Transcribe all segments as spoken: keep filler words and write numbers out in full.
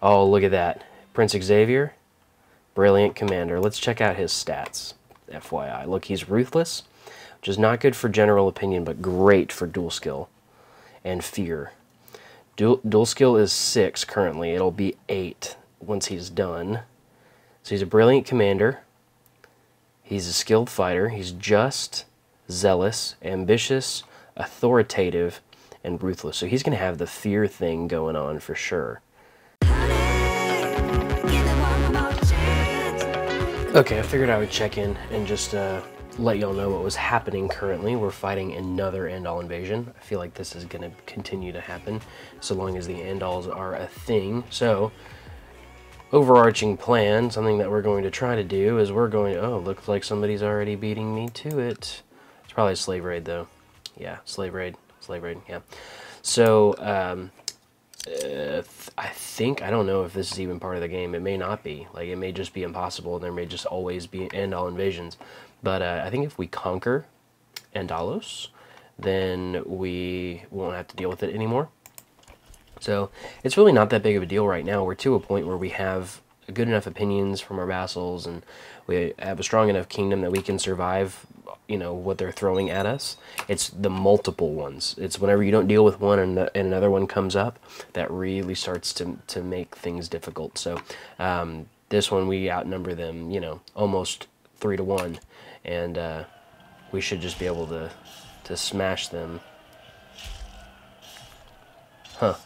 Oh, look at that. Prince Xavier, brilliant commander. Let's check out his stats, F Y I. Look, he's ruthless, which is not good for general opinion, but great for dual skill and fear. Dual, dual skill is six currently. It'll be eight once he's done. So he's a brilliant commander. He's a skilled fighter. He's just, zealous, ambitious, authoritative, and ruthless. So he's going to have the fear thing going on for sure. Okay, I figured I would check in and just uh, let y'all know what was happening currently. We're fighting another Andal invasion. I feel like this is going to continue to happen so long as the Andals are a thing. So, overarching plan, something that we're going to try to do is we're going to... Oh, looks like somebody's already beating me to it. It's probably a slave raid, though. Yeah, slave raid. Slave raid, yeah. So, um... Uh, th I think, I don't know if this is even part of the game. It may not be. Like, it may just be impossible, and there may just always be Andal invasions. But uh, I think if we conquer Andalos, then we won't have to deal with it anymore. So it's really not that big of a deal right now. We're to a point where we have good enough opinions from our vassals, and we have a strong enough kingdom that we can survive, you know, what they're throwing at us. It's the multiple ones. It's whenever you don't deal with one and, the, and another one comes up, that really starts to, to make things difficult. So um, this one, we outnumber them, you know, almost three to one, and uh, we should just be able to, to smash them. Huh.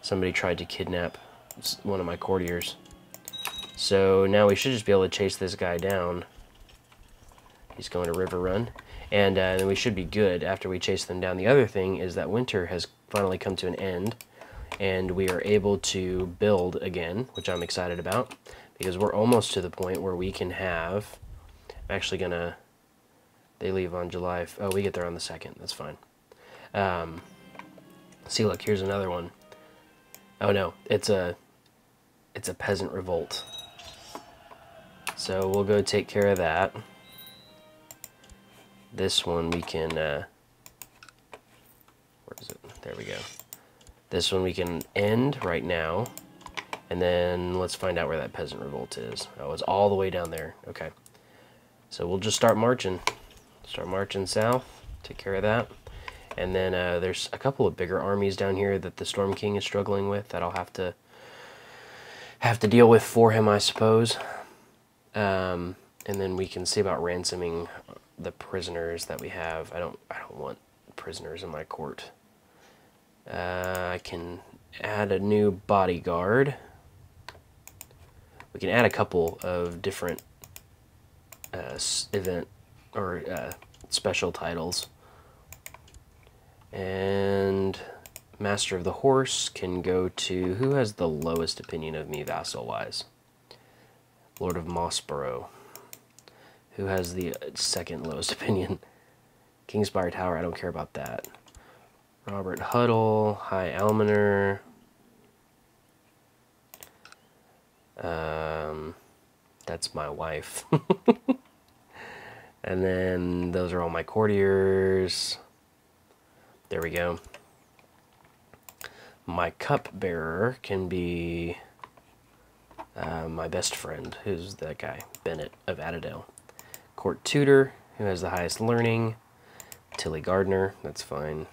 Somebody tried to kidnap one of my courtiers. So now we should just be able to chase this guy down. He's going to Riverrun, and uh, then we should be good after we chase them down. The other thing is that winter has finally come to an end, and we are able to build again, which I'm excited about, because we're almost to the point where we can have... I'm actually going to... They leave on July... Oh, we get there on the second. That's fine. Um, see, look, here's another one. Oh, no. It's a, it's a peasant revolt. So we'll go take care of that. This one we can, uh, where is it? There we go. This one we can end right now, and then let's find out where that peasant revolt is. Oh, it's all the way down there. Okay. So we'll just start marching. Start marching south, take care of that. And then uh, there's a couple of bigger armies down here that the Storm King is struggling with that I'll have to, have to deal with for him, I suppose. Um, and then we can see about ransoming the prisoners that we have. I don't I don't want prisoners in my court. Uh, I can add a new bodyguard. We can add a couple of different uh, event or uh, special titles. And Master of the Horse can go to who has the lowest opinion of me vassal-wise? Lord of Mossborough. Who has the second lowest opinion? Kingspire Tower, I don't care about that. Robert Huddle, High Almoner. Um, that's my wife. And then those are all my courtiers. There we go. My cupbearer can be uh, my best friend. Who's that guy? Bennett of Adderdale. Court Tutor, who has the highest learning. Tilly Gardner, that's fine.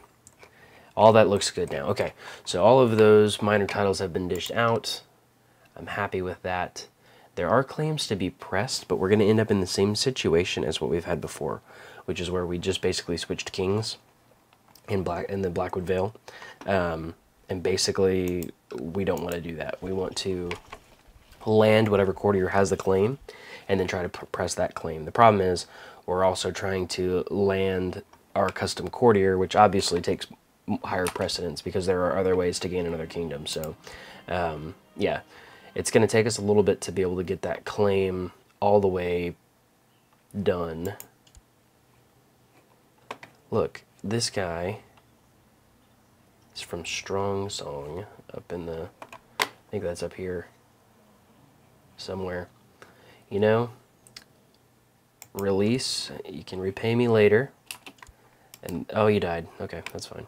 All that looks good now. Okay, so all of those minor titles have been dished out. I'm happy with that. There are claims to be pressed, but we're going to end up in the same situation as what we've had before, which is where we just basically switched kings in, Black, in the Blackwood Vale. Um, and basically, we don't want to do that. We want to land whatever courtier has the claim, and then try to press that claim. The problem is we're also trying to land our custom courtier, which obviously takes higher precedence because there are other ways to gain another kingdom. So, um, yeah, it's going to take us a little bit to be able to get that claim all the way done. Look, this guy is from Strong Song up in the... I think that's up here somewhere. You know, release, you can repay me later. And, oh, you died. Okay, that's fine.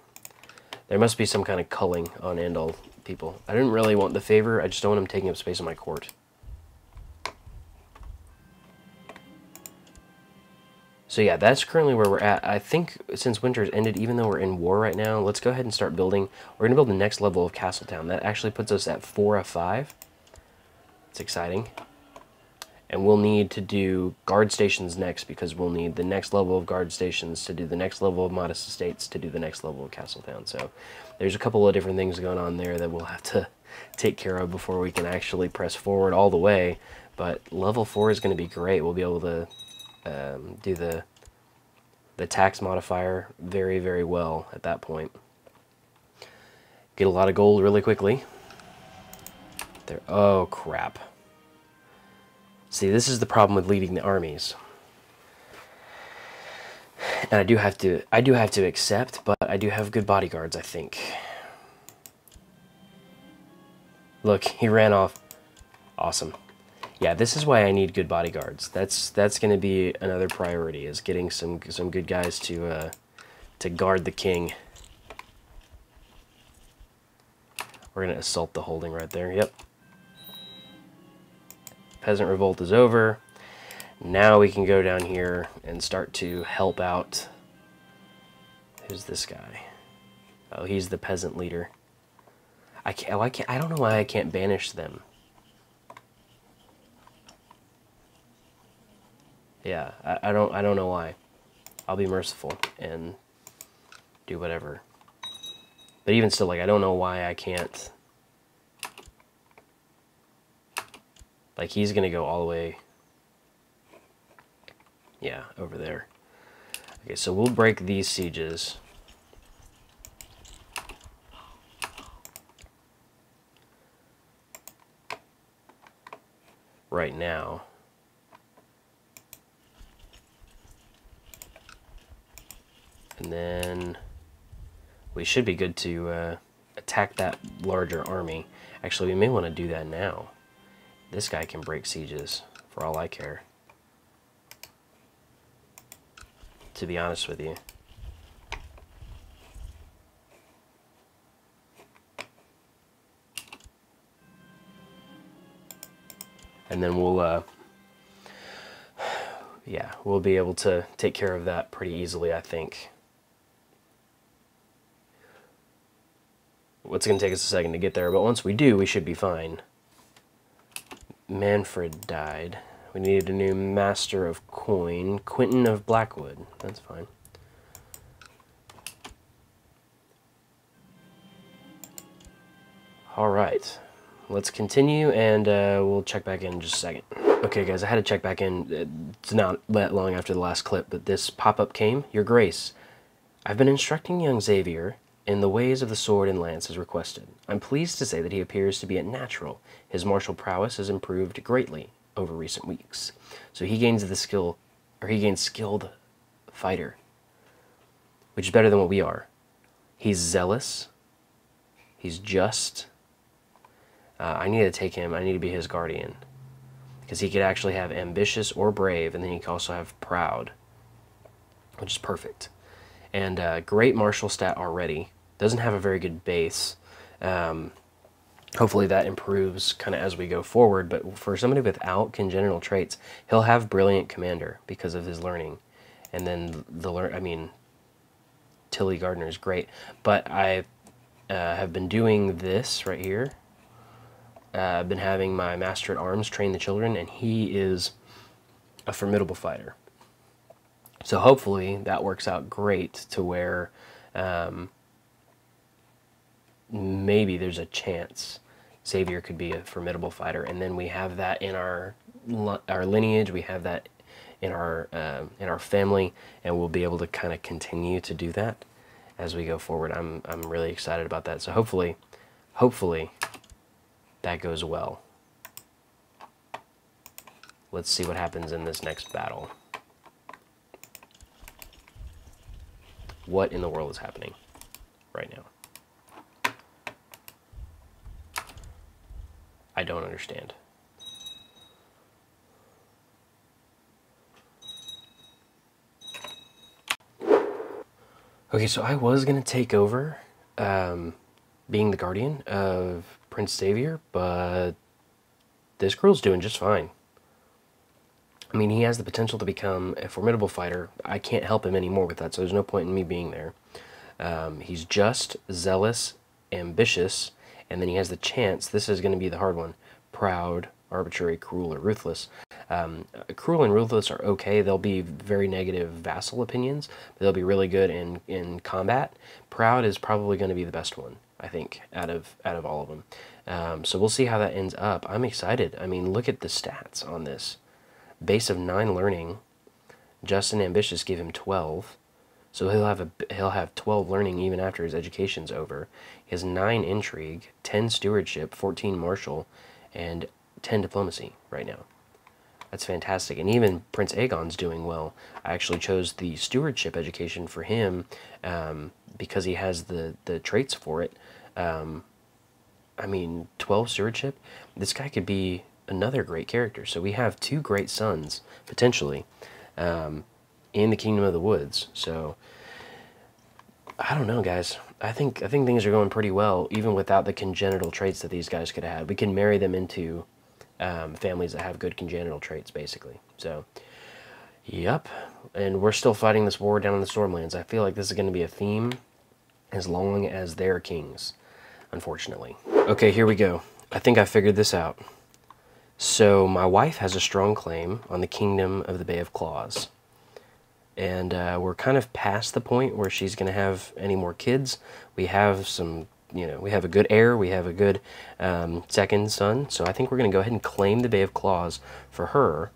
There must be some kind of culling on Andal people. I didn't really want the favor, I just don't want him taking up space in my court. So yeah, that's currently where we're at. I think since winter has ended, even though we're in war right now, let's go ahead and start building. We're going to build the next level of Castletown. That actually puts us at four of five. It's exciting. And we'll need to do guard stations next, because we'll need the next level of guard stations to do the next level of Modest Estates to do the next level of Castletown. So there's a couple of different things going on there that we'll have to take care of before we can actually press forward all the way. But level four is going to be great. We'll be able to... Um, do the the tax modifier very, very well at that point. Get a lot of gold really quickly. There. Oh, crap. See, this is the problem with leading the armies. And I do have to, I do have to accept, but I do have good bodyguards, I think. Look, he ran off. Awesome. Yeah, this is why I need good bodyguards. That's that's going to be another priority, is getting some some good guys to uh, to guard the king. We're going to assault the holding right there. Yep. Peasant revolt is over. Now we can go down here and start to help out. Who's this guy? Oh, he's the peasant leader. I can't. Oh, I can't. I don't know why I can't banish them. Yeah, I, I don't I don't know why. I'll be merciful and do whatever. But even still, like, I don't know why I can't. Like, he's gonna go all the way. Yeah, over there. Okay, so we'll break these sieges. Right now. And then we should be good to uh, attack that larger army. Actually, we may want to do that now. This guy can break sieges, for all I care. To be honest with you. And then we'll... Uh, yeah, we'll be able to take care of that pretty easily, I think. It's going to take us a second to get there, but once we do, we should be fine. Manfred died. We needed a new master of coin. Quentin of Blackwood. That's fine. Alright. Let's continue, and uh, we'll check back in just a second. Okay, guys, I had to check back in. It's not that long after the last clip, but this pop-up came. Your Grace, I've been instructing young Xavier... in the ways of the sword and lance as requested. I'm pleased to say that he appears to be a natural. His martial prowess has improved greatly over recent weeks. So he gains the skill, or he gains skilled fighter, which is better than what we are. He's zealous. He's just. Uh, I need to take him. I need to be his guardian, because he could actually have ambitious or brave, and then he could also have proud, which is perfect. And uh, great martial stat already. Doesn't have a very good base. Um, hopefully that improves kind of as we go forward, but for somebody without congenital traits, he'll have brilliant commander because of his learning. And then the learn, I mean, Tilly Gardner is great, but I uh, have been doing this right here. Uh, I've been having my master at arms train the children, and he is a formidable fighter. So hopefully that works out great to where um, maybe there's a chance Xavier could be a formidable fighter, and then we have that in our our lineage, we have that in our uh, in our family, and we'll be able to kind of continue to do that as we go forward. I'm I'm really excited about that. So hopefully, hopefully that goes well. Let's see what happens in this next battle. What in the world is happening right now? I don't understand. Okay, so I was going to take over um, being the guardian of Prince Xavier, but this girl's doing just fine. I mean, he has the potential to become a formidable fighter. I can't help him anymore with that, so there's no point in me being there. Um, he's just, zealous, ambitious, and then he has the chance, this is going to be the hard one, proud, arbitrary, cruel, or ruthless. Um, cruel and ruthless are okay. They'll be very negative vassal opinions, but they'll be really good in, in combat. Proud is probably going to be the best one, I think, out of out of all of them. Um, so we'll see how that ends up. I'm excited. I mean, look at the stats on this. Base of nine learning. Just and ambitious give him twelve, so he'll have a he'll have twelve learning even after his education's over. He has nine intrigue, ten stewardship, fourteen martial, and ten diplomacy right now. That's fantastic. And even Prince Aegon's doing well. I actually chose the stewardship education for him um, because he has the, the traits for it. Um, I mean, twelve stewardship. This guy could be another great character. So we have two great sons, potentially, um, in the Kingdom of the Woods. So, I don't know, guys. I think, I think things are going pretty well, even without the congenital traits that these guys could have had. We can marry them into... Um, families that have good congenital traits, basically. So, yep. And we're still fighting this war down in the Stormlands. I feel like this is going to be a theme as long as they're kings, unfortunately. Okay, here we go. I think I figured this out. So, my wife has a strong claim on the Kingdom of the Bay of Claws. And uh, we're kind of past the point where she's going to have any more kids. We have some... You know, we have a good heir, we have a good um, second son, so I think we're going to go ahead and claim the Bay of Claws for her,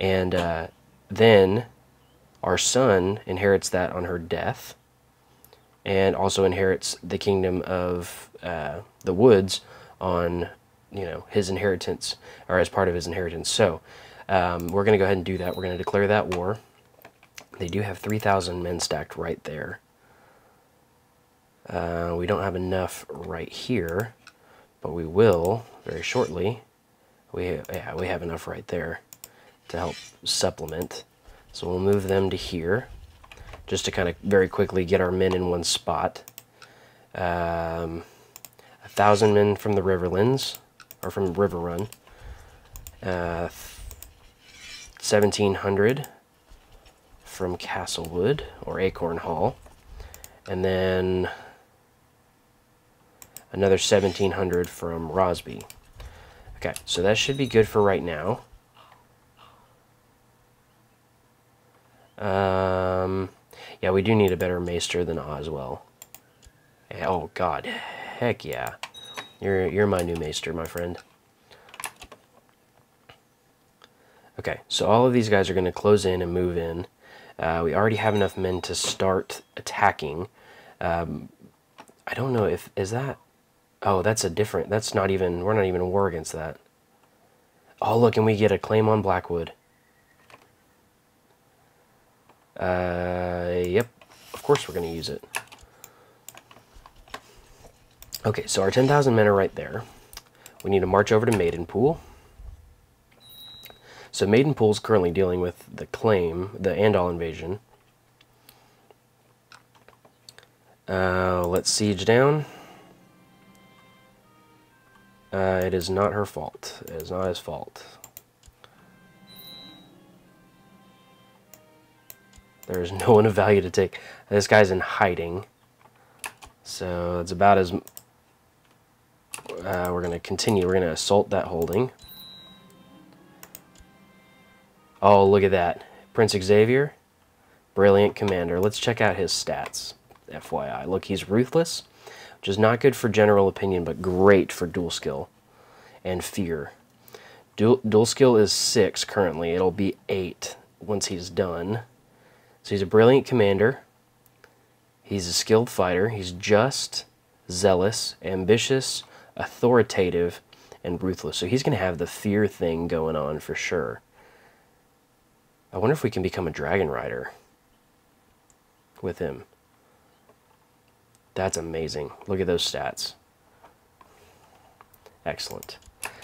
and uh, then our son inherits that on her death, and also inherits the Kingdom of uh, the Woods on, you know, his inheritance, or as part of his inheritance. So, um, we're going to go ahead and do that. We're going to declare that war. They do have three thousand men stacked right there. Uh, we don't have enough right here, but we will very shortly. We yeah, we have enough right there to help supplement. So we'll move them to here, just to kind of very quickly get our men in one spot. Um, a thousand men from the Riverlands, or from Riverrun. Uh, seventeen hundred from Castlewood, or Acorn Hall. And then... another seventeen hundred from Rosby. Okay, so that should be good for right now. Um, yeah, we do need a better maester than Oswell. Oh God, heck yeah! You're you're my new maester, my friend. Okay, so all of these guys are going to close in and move in. Uh, we already have enough men to start attacking. Um, I don't know if is that. Oh, that's a different... That's not even... We're not even at war against that. Oh, look, and we get a claim on Blackwood. Uh, yep. Of course we're going to use it. Okay, so our ten thousand men are right there. We need to march over to Maidenpool. So Maidenpool's currently dealing with the claim, the Andal invasion. Uh, let's siege down. Uh, it is not her fault. It is not his fault. There is no one of value to take. This guy's in hiding. So it's about as... Uh, we're going to continue. We're going to assault that holding. Oh, look at that. Prince Xavier. Brilliant commander. Let's check out his stats. F Y I. Look, he's ruthless, which is not good for general opinion, but great for dual skill and fear. Dual, dual skill is six currently. It'll be eight once he's done. So he's a brilliant commander. He's a skilled fighter. He's just, zealous, ambitious, authoritative, and ruthless. So he's going to have the fear thing going on for sure. I wonder if we can become a dragon rider with him. That's amazing. Look at those stats. Excellent.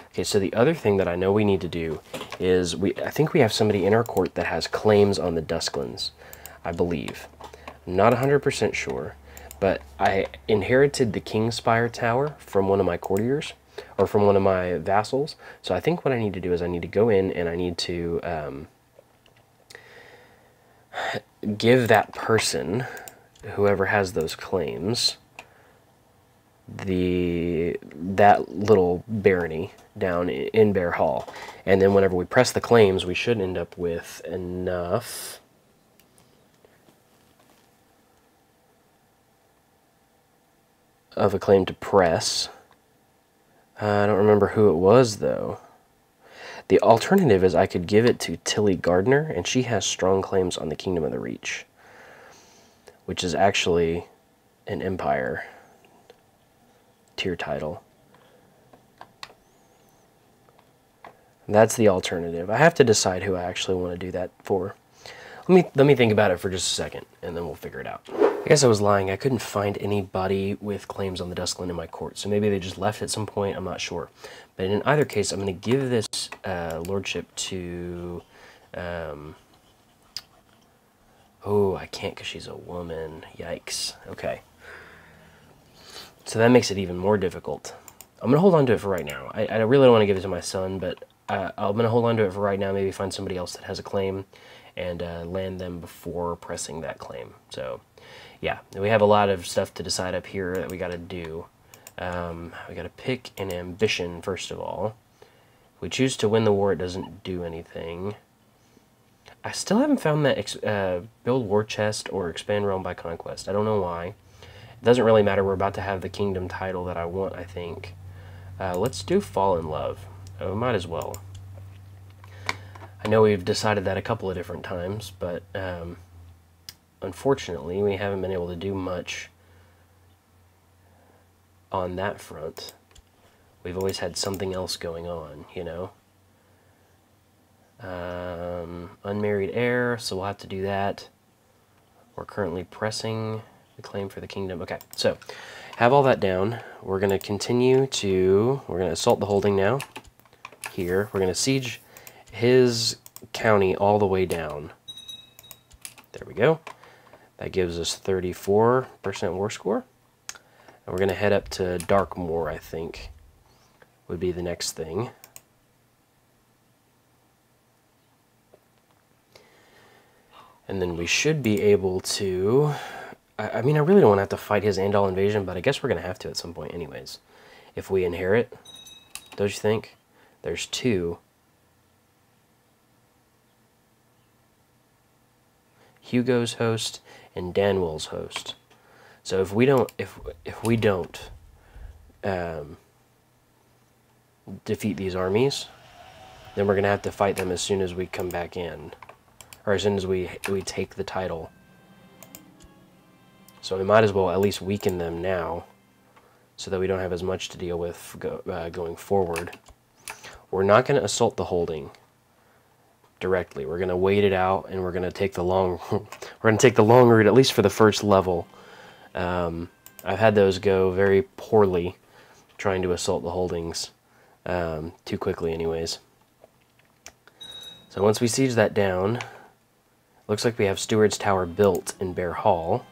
Okay, so the other thing that I know we need to do is we I think we have somebody in our court that has claims on the Dusklands, I believe. I'm not one hundred percent sure, but I inherited the Kingspire Tower from one of my courtiers, or from one of my vassals. So I think what I need to do is I need to go in and I need to um, give that person, whoever has those claims, the that little barony down in Bear Hall. And then whenever we press the claims, we should end up with enough... of a claim to press. Uh, I don't remember who it was, though. The alternative is I could give it to Tilly Gardner, and she has strong claims on the Kingdom of the Reach, which is actually an empire tier title. And that's the alternative. I have to decide who I actually want to do that for. Let me, let me think about it for just a second, and then we'll figure it out. I guess I was lying. I couldn't find anybody with claims on the Duskland in my court, so maybe they just left at some point. I'm not sure. But in either case, I'm going to give this uh, lordship to... Um, oh, I can't because she's a woman. Yikes. Okay. So that makes it even more difficult. I'm going to hold on to it for right now. I, I really don't want to give it to my son, but uh, I'm going to hold on to it for right now, maybe find somebody else that has a claim, and uh, land them before pressing that claim. So, yeah, we have a lot of stuff to decide up here that we got to do. Um, we got to pick an ambition, first of all. If we choose to win the war, it doesn't do anything. I still haven't found that ex uh, build war chest or expand realm by conquest. I don't know why. It doesn't really matter. We're about to have the kingdom title that I want, I think. Uh, let's do Fall in Love. Oh, we might as well. I know we've decided that a couple of different times, but um, unfortunately we haven't been able to do much on that front. We've always had something else going on, you know? Um, unmarried heir, so we'll have to do that. We're currently pressing the claim for the kingdom. Okay, so have all that down. We're going to continue to... We're going to assault the holding now. Here, we're going to siege his county all the way down. There we go. That gives us thirty-four percent war score. And we're going to head up to Darkmoor, I think, would be the next thing. And then we should be able to... I, I mean, I really don't want to have to fight his Andal invasion, but I guess we're going to have to at some point anyways. If we inherit, don't you think? There's two... Hugo's host and Danwell's host. So if we don't, if if we don't um, defeat these armies, then we're gonna have to fight them as soon as we come back in, or as soon as we we take the title. So we might as well at least weaken them now, so that we don't have as much to deal with go, uh, going forward. We're not gonna assault the holding directly. We're gonna wait it out, and we're gonna take the long we're gonna take the long route, at least for the first level. um, I've had those go very poorly, trying to assault the holdings um, too quickly anyways. So once we siege that down, looks like we have Steward's Tower built in Bear Hall.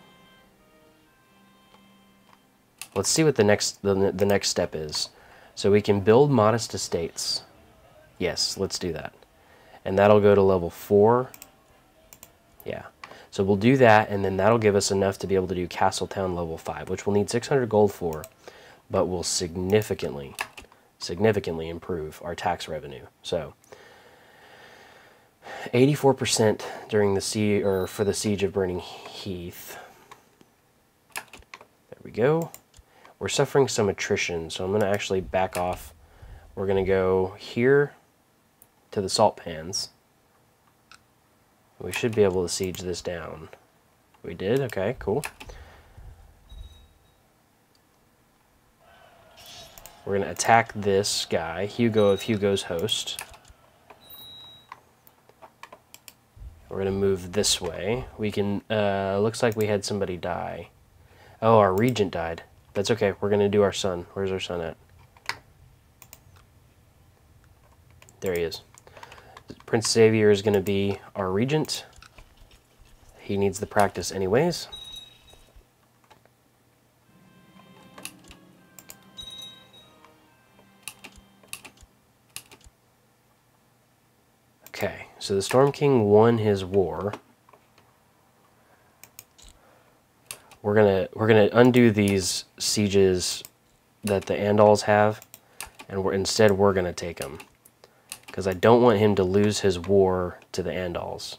Let's see what the next the, the next step is. So we can build modest estates. Yes, let's do that. And that'll go to level four. Yeah. So we'll do that, and then that'll give us enough to be able to do Castletown level five, which we'll need six hundred gold for, but will significantly, significantly improve our tax revenue. So eighty-four percent during the siege, or for the siege of Burning Heath. There we go. We're suffering some attrition, so I'm going to actually back off. We're going to go here to the Salt Pans. We should be able to siege this down. We did? Okay, cool. We're going to attack this guy, Hugo of Hugo's host. We're going to move this way. We can... Uh, looks like we had somebody die. Oh, our regent died. That's okay. We're going to do our son. Where's our son at? There he is. Prince Xavier is going to be our regent. He needs the practice anyways. So the Storm King won his war. We're gonna we're gonna undo these sieges that the Andals have, and we're instead we're gonna take them, because I don't want him to lose his war to the Andals.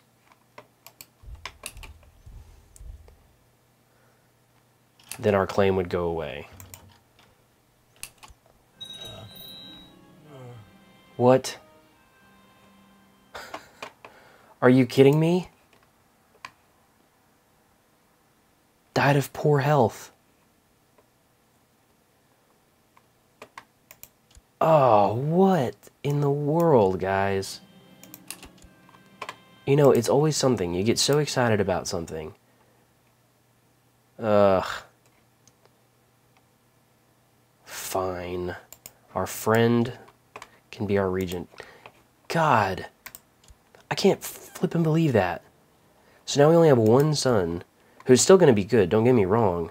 Then our claim would go away. What? Are you kidding me? Died of poor health. Oh, what in the world, guys? You know, it's always something. You get so excited about something. Ugh. Fine. Our friend can be our regent. God. I can't flip and believe that. So now we only have one son, who's still going to be good, don't get me wrong.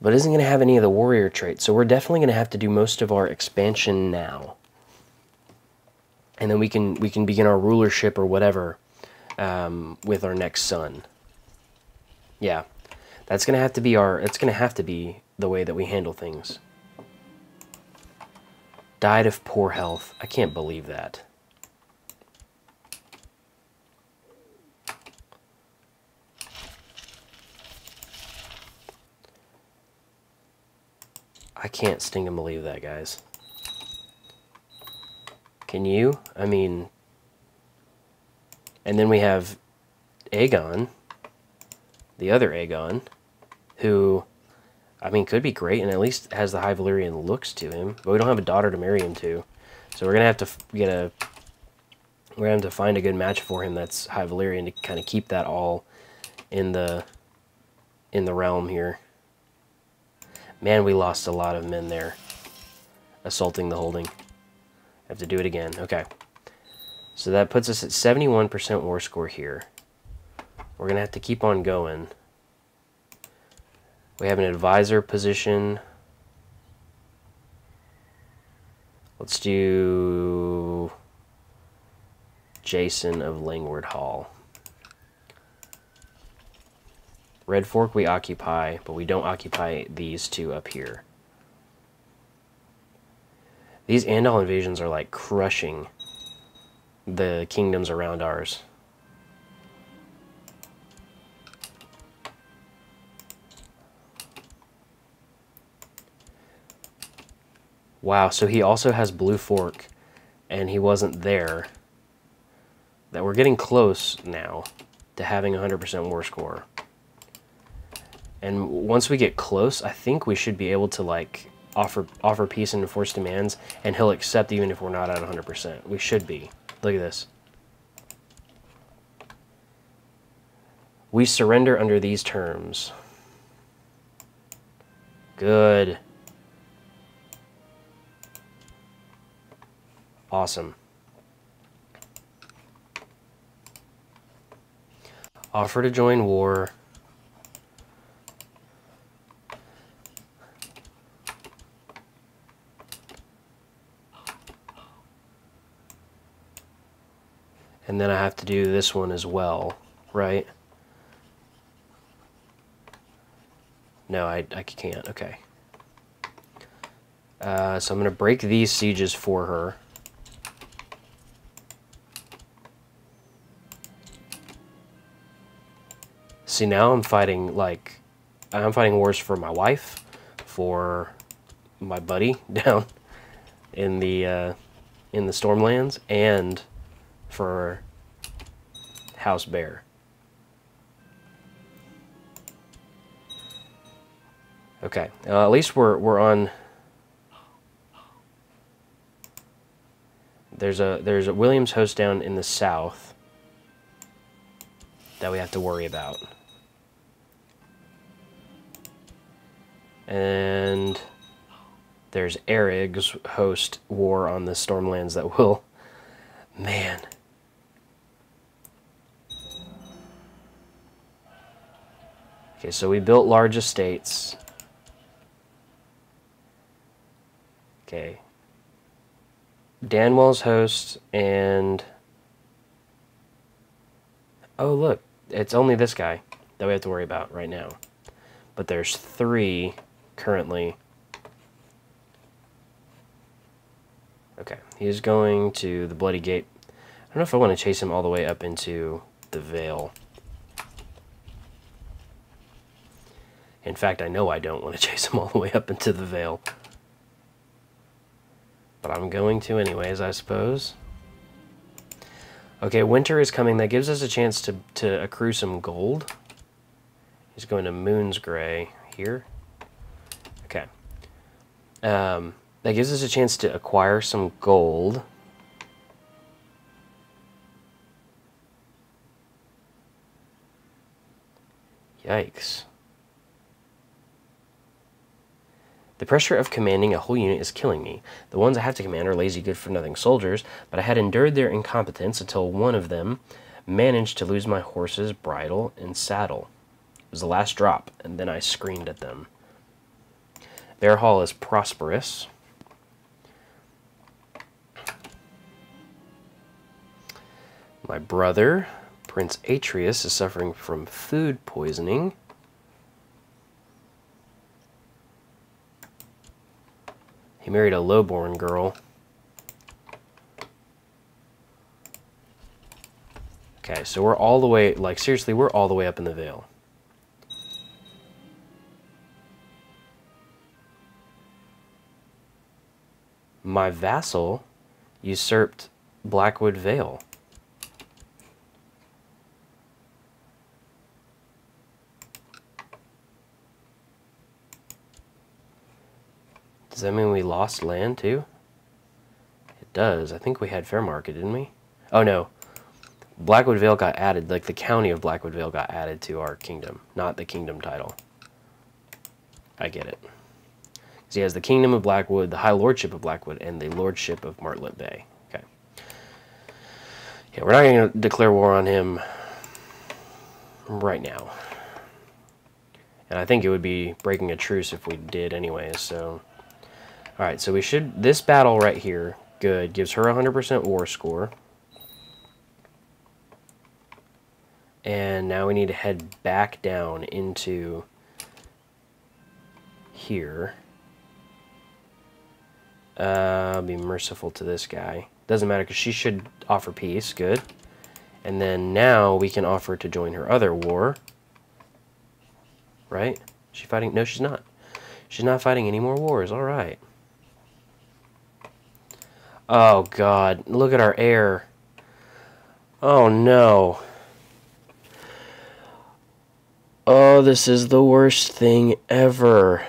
But isn't going to have any of the warrior traits, so we're definitely going to have to do most of our expansion now. And then we can we can begin our rulership or whatever um, with our next son. Yeah. That's going to have to be our it's going to have to be the way that we handle things. Died of poor health. I can't believe that. I can't sting and believe that, guys. Can you? I mean... And then we have Aegon, the other Aegon, who... I mean, could be great, and at least has the High Valyrian looks to him. But we don't have a daughter to marry him to, so we're gonna have to get a. We're gonna have to find a good match for him that's High Valyrian to kind of keep that all in the in the realm here. Man, we lost a lot of men there, assaulting the holding. I have to do it again. Okay, so that puts us at seventy-one percent war score here. We're gonna have to keep on going. We have an advisor position. Let's do Jason of Lingward Hall. Red Fork we occupy, but we don't occupy these two up here. These Andal invasions are like crushing the kingdoms around ours. Wow, so he also has Blue Fork, and he wasn't there. That we're getting close now to having one hundred percent war score. And once we get close, I think we should be able to like offer offer peace and enforce demands, and he'll accept even if we're not at one hundred percent. We should be. Look at this. We surrender under these terms. Good. Awesome. Offer to join war. And then I have to do this one as well, right? No, I, I can't. Okay. Uh, so I'm going to break these sieges for her. See, now I'm fighting, like, I'm fighting wars for my wife, for my buddy down in the, uh, in the Stormlands, and for House Bear. Okay, uh, at least we're, we're on... There's a, there's a William's host down in the south that we have to worry about. And there's Erig's host war on the Stormlands that will... Man. Okay, so we built large estates. Okay. Danwell's host and... Oh, look. It's only this guy that we have to worry about right now. But there's three currently. Okay. He's going to the Bloody Gate. I don't know if I want to chase him all the way up into the Vale. In fact, I know I don't want to chase him all the way up into the Vale. But I'm going to anyways, I suppose. Okay, winter is coming. That gives us a chance to, to accrue some gold. He's going to Moon's Grey here. Okay. Um, that gives us a chance to acquire some gold. Yikes. The pressure of commanding a whole unit is killing me. The ones I have to command are lazy, good-for-nothing soldiers, but I had endured their incompetence until one of them managed to lose my horse's bridle and saddle. It was the last drop, and then I screamed at them. Bear Hall is prosperous. My brother, Prince Atreus, is suffering from food poisoning. He married a lowborn girl. Okay, so we're all the way, like seriously, we're all the way up in the Vale. My vassal usurped Blackwood Vale. Does that mean we lost land, too? It does. I think we had Fair Market, didn't we? Oh, no. Blackwood Vale got added. Like, the county of Blackwood Vale got added to our kingdom, not the kingdom title. I get it. Because he has the Kingdom of Blackwood, the High Lordship of Blackwood, and the Lordship of Martlet Bay. Okay. Yeah, we're not going to declare war on him right now. And I think it would be breaking a truce if we did anyway, so... Alright, so we should... This battle right here, good, gives her one hundred percent war score. And now we need to head back down into here. Uh, be merciful to this guy. Doesn't matter, because she should offer peace, good. And then now we can offer to join her other war. Right? Is she fighting? No, she's not. She's not fighting any more wars, alright. Oh, God. Look at our air. Oh, no. Oh, this is the worst thing ever.